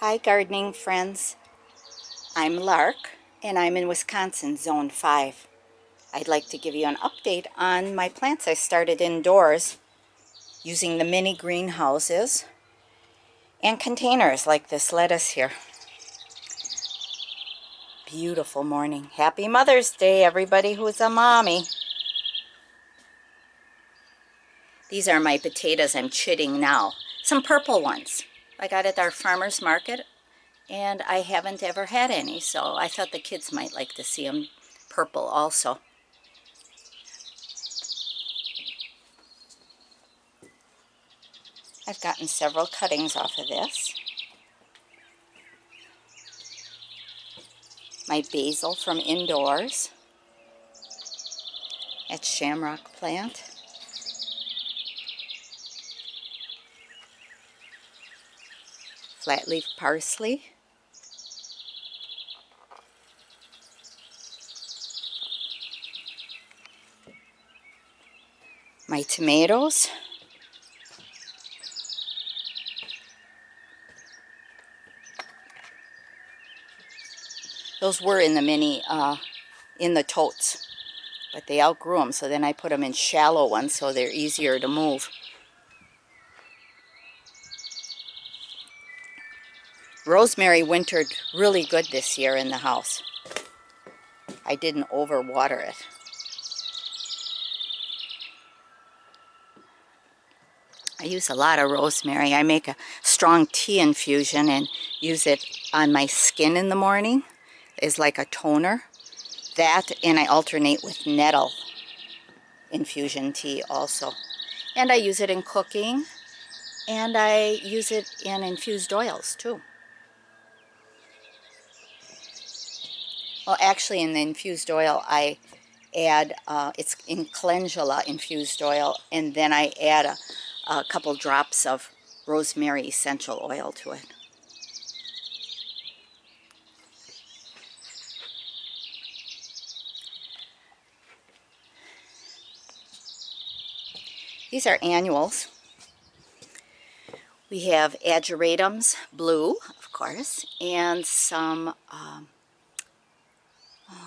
Hi gardening friends, I'm Lark and I'm in Wisconsin, Zone 5. I'd like to give you an update on my plants I started indoors using the mini greenhouses and containers like this lettuce here. Beautiful morning. Happy Mother's Day everybody who's a mommy. These are my potatoes I'm chitting now. Some purple ones. I got at our farmer's market, and I haven't ever had any, so I thought the kids might like to see them purple also. I've gotten several cuttings off of this. My basil from indoors at Shamrock Plant. Flat-leaf parsley, my tomatoes, those were in the mini, in the totes, but they outgrew them, so then I put them in shallow ones so they're easier to move. Rosemary wintered really good this year in the house. I didn't overwater it. I use a lot of rosemary. I make a strong tea infusion and use it on my skin in the morning as like a toner. That and I alternate with nettle infusion tea also. And I use it in cooking and I use it in infused oils too. Well, actually, in the infused oil, I add, it's in calendula infused oil, and then I add a couple drops of rosemary essential oil to it. These are annuals. We have ageratums, blue, of course, and some...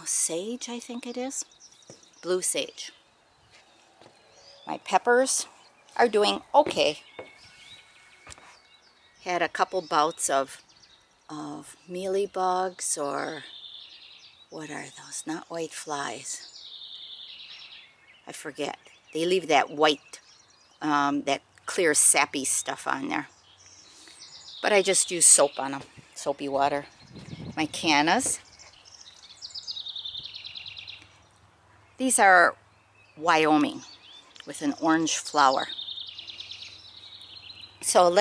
sage, I think it is. Blue sage. My peppers are doing okay. Had a couple bouts of mealy bugs or what are those? Not white flies. I forget. They leave that white, that clear sappy stuff on there. But I just use soap on them. Soapy water. My cannas. These are Wyoming with an orange flower. So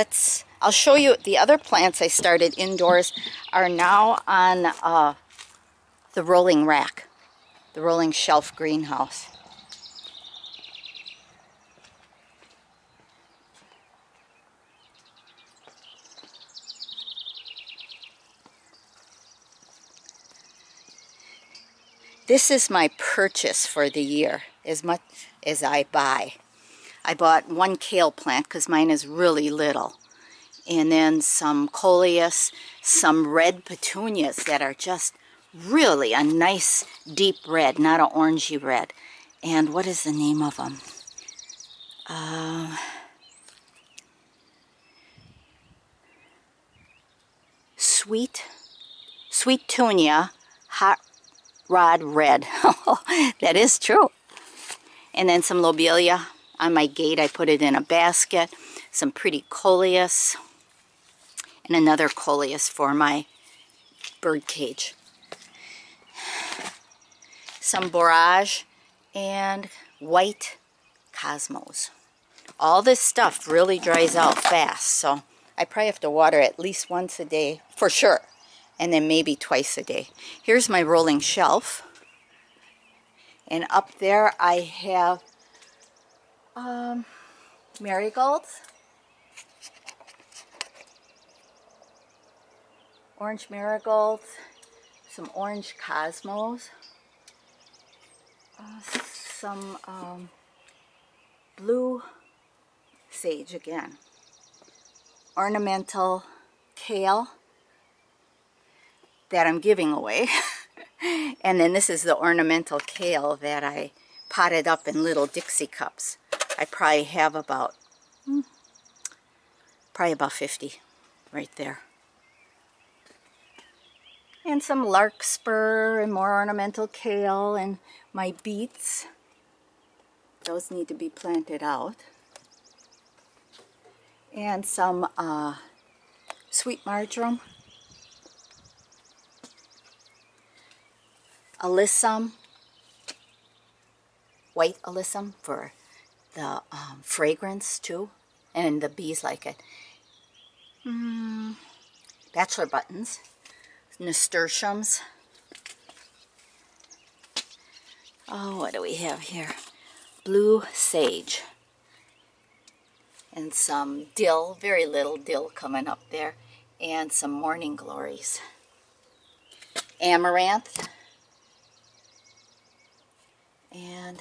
I'll show you the other plants I started indoors are now on the rolling rack, the rolling shelf greenhouse. This is my purchase for the year, as much as I buy. I bought one kale plant because mine is really little. And then some coleus, some red petunias that are just really a nice deep red, not an orangey red. And what is the name of them? Sweet tunia, hot rod red. That is true. And then some lobelia on my gate. I put it in a basket. Some pretty coleus and another coleus for my bird cage. Some borage and white cosmos. All this stuff really dries out fast, so I probably have to water at least once a day for sure. And then maybe twice a day. Here's my rolling shelf. And up there I have marigolds. Orange marigolds. Some orange cosmos. Some blue sage again. Ornamental kale. that I'm giving away. And then this is the ornamental kale that I potted up in little Dixie cups. I probably have about, probably about 50 right there. And some larkspur and more ornamental kale and my beets. Those need to be planted out. And some sweet marjoram. Alyssum, white alyssum for the fragrance too, and the bees like it. Bachelor buttons, nasturtiums. Oh, what do we have here? Blue sage and some dill, very little dill coming up there, and some morning glories. Amaranth. And,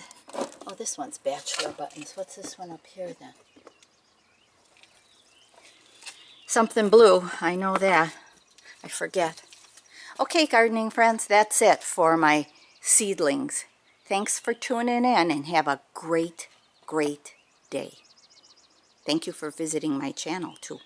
oh, this one's bachelor buttons. What's this one up here then? Something blue. I know that. I forget. Okay, gardening friends, that's it for my seedlings. Thanks for tuning in and have a great, great day. Thank you for visiting my channel too.